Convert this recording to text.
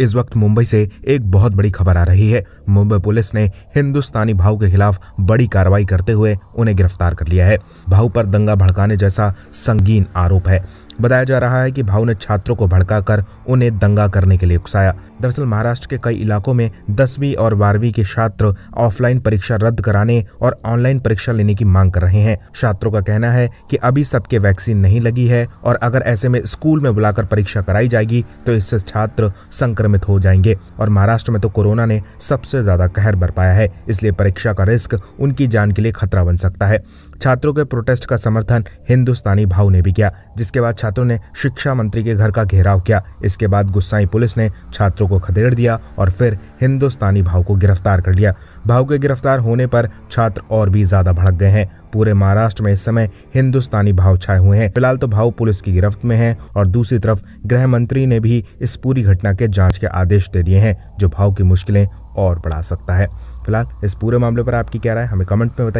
इस वक्त मुंबई से एक बहुत बड़ी खबर आ रही है। मुंबई पुलिस ने हिंदुस्तानी भाऊ के खिलाफ बड़ी कार्रवाई करते हुए उन्हें गिरफ्तार कर लिया है। भाऊ पर दंगा भड़काने जैसा संगीन आरोप है। बताया जा रहा है कि भाऊ ने छात्रों को भड़काकर उन्हें दंगा करने के लिए उकसाया। दरअसल महाराष्ट्र के कई इलाकों में 10वीं और 12वीं के छात्र ऑफलाइन परीक्षा रद्द कराने और ऑनलाइन परीक्षा लेने की मांग कर रहे हैं। छात्रों का कहना है कि अभी सबके वैक्सीन नहीं लगी है और अगर ऐसे में स्कूल में बुलाकर परीक्षा कराई जाएगी तो इससे छात्र संक्रमित हो जाएंगे और महाराष्ट्र में तो कोरोना ने सबसे ज्यादा कहर बरपाया है, इसलिए परीक्षा का रिस्क उनकी जान के लिए खतरा बन सकता है। छात्रों के प्रोटेस्ट का समर्थन हिंदुस्तानी भाऊ ने भी किया, जिसके बाद छात्रों ने शिक्षा मंत्री के घर का घेराव किया। इसके बाद गुस्साई पुलिस ने छात्रों को खदेड़ दिया और फिर हिंदुस्तानी भाऊ को गिरफ्तार कर लिया। भाऊ के गिरफ्तार होने पर छात्र और भी ज्यादा भड़क गए हैं। पूरे महाराष्ट्र में इस समय हिंदुस्तानी भाऊ छाए हुए हैं। फिलहाल तो भाऊ पुलिस की गिरफ्त में हैं और दूसरी तरफ गृह मंत्री ने भी इस पूरी घटना के जांच के आदेश दे दिए हैं, जो भाऊ की मुश्किलें और बढ़ा सकता है। फिलहाल इस पूरे मामले पर आपकी क्या राय हमें कमेंट में बताइए।